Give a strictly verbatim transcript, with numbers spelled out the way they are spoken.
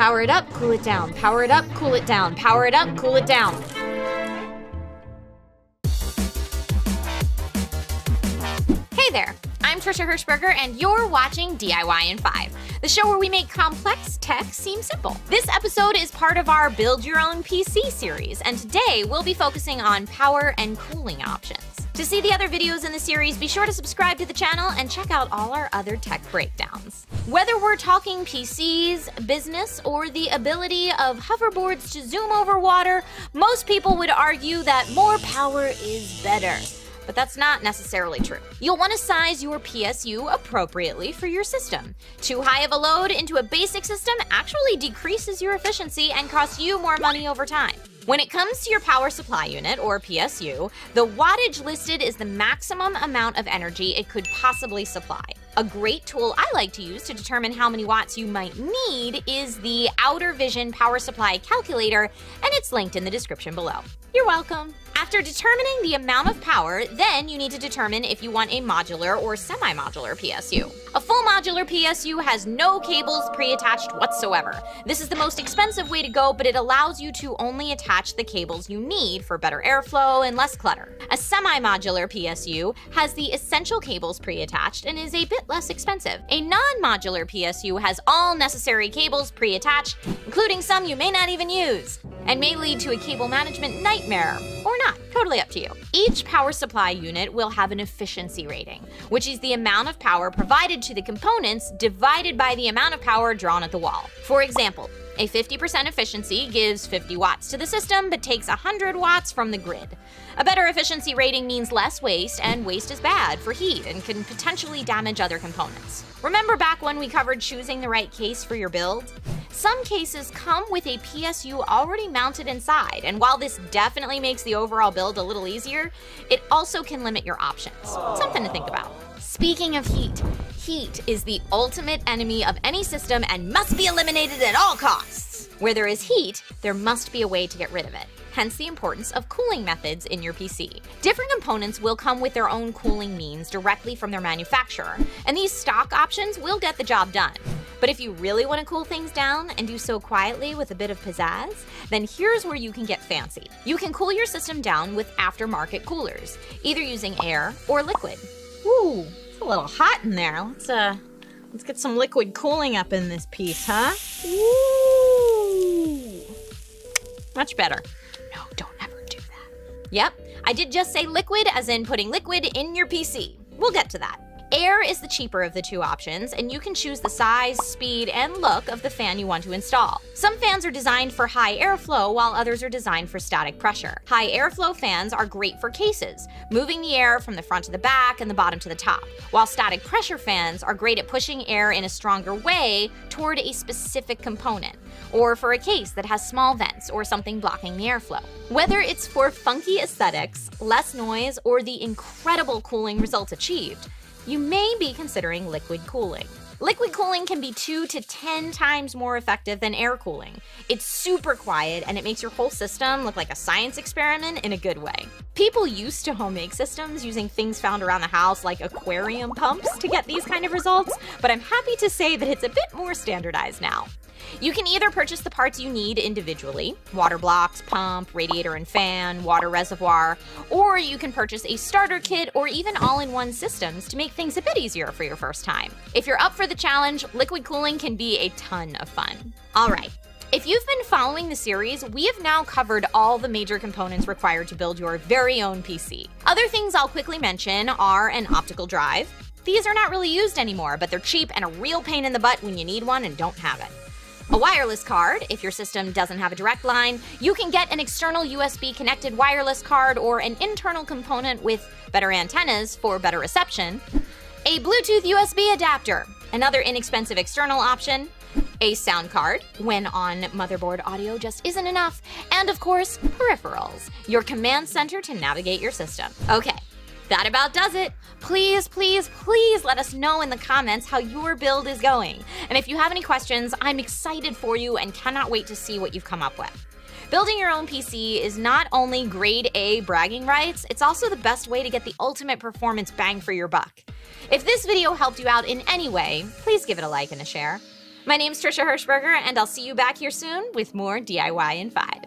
Power it up, cool it down. Power it up, cool it down. Power it up, cool it down. Hey there, I'm Trisha Hershberger and you're watching D I Y in five, the show where we make complex tech seem simple. This episode is part of our Build Your Own P C series, and today we'll be focusing on power and cooling options. To see the other videos in the series, be sure to subscribe to the channel and check out all our other tech breakdowns. Whether we're talking P Cs, business, or the ability of hoverboards to zoom over water, most people would argue that more power is better. But that's not necessarily true. You'll want to size your P S U appropriately for your system. Too high of a load into a basic system actually decreases your efficiency and costs you more money over time. When it comes to your power supply unit, or P S U, the wattage listed is the maximum amount of energy it could possibly supply. A great tool I like to use to determine how many watts you might need is the OuterVision Power Supply Calculator, and it's linked in the description below. You're welcome. After determining the amount of power, then you need to determine if you want a modular or semi-modular P S U. A full modular P S U has no cables pre-attached whatsoever. This is the most expensive way to go, but it allows you to only attach the cables you need for better airflow and less clutter. A semi-modular P S U has the essential cables pre-attached and is a bit less expensive. A non-modular P S U has all necessary cables pre-attached, including some you may not even use, and may lead to a cable management nightmare, or not, totally up to you. Each power supply unit will have an efficiency rating, which is the amount of power provided to the components divided by the amount of power drawn at the wall. For example, a fifty percent efficiency gives fifty watts to the system, but takes one hundred watts from the grid. A better efficiency rating means less waste, and waste is bad for heat and can potentially damage other components. Remember back when we covered choosing the right case for your build? Some cases come with a P S U already mounted inside, and while this definitely makes the overall build a little easier, it also can limit your options. Something to think about. Speaking of heat, heat is the ultimate enemy of any system and must be eliminated at all costs. Where there is heat, there must be a way to get rid of it. Hence the importance of cooling methods in your P C. Different components will come with their own cooling means directly from their manufacturer, and these stock options will get the job done. But if you really want to cool things down and do so quietly with a bit of pizzazz, then here's where you can get fancy. You can cool your system down with aftermarket coolers, either using air or liquid. Ooh, it's a little hot in there. Let's uh, let's get some liquid cooling up in this piece, huh? Ooh, much better. No, don't ever do that. Yep, I did just say liquid, as in putting liquid in your P C. We'll get to that. Air is the cheaper of the two options, and you can choose the size, speed, and look of the fan you want to install. Some fans are designed for high airflow, while others are designed for static pressure. High airflow fans are great for cases, moving the air from the front to the back and the bottom to the top, while static pressure fans are great at pushing air in a stronger way toward a specific component, or for a case that has small vents or something blocking the airflow. Whether it's for funky aesthetics, less noise, or the incredible cooling results achieved, you may be considering liquid cooling. Liquid cooling can be two to ten times more effective than air cooling. It's super quiet, and it makes your whole system look like a science experiment in a good way. People used to homemade systems using things found around the house like aquarium pumps to get these kind of results, but I'm happy to say that it's a bit more standardized now. You can either purchase the parts you need individually, water blocks, pump, radiator and fan, water reservoir, or you can purchase a starter kit or even all-in-one systems to make things a bit easier for your first time. If you're up for the challenge, liquid cooling can be a ton of fun. All right. If you've been following the series, we have now covered all the major components required to build your very own P C. Other things I'll quickly mention are an optical drive. These are not really used anymore, but they're cheap and a real pain in the butt when you need one and don't have it. A wireless card. If your system doesn't have a direct line, you can get an external U S B connected wireless card or an internal component with better antennas for better reception. A Bluetooth U S B adapter, another inexpensive external option. A sound card, when on motherboard audio just isn't enough. And of course, peripherals, your command center to navigate your system. Okay. That about does it. Please, please, please let us know in the comments how your build is going. And if you have any questions, I'm excited for you and cannot wait to see what you've come up with. Building your own P C is not only grade A bragging rights, it's also the best way to get the ultimate performance bang for your buck. If this video helped you out in any way, please give it a like and a share. My name's Trisha Hershberger, and I'll see you back here soon with more D I Y in five.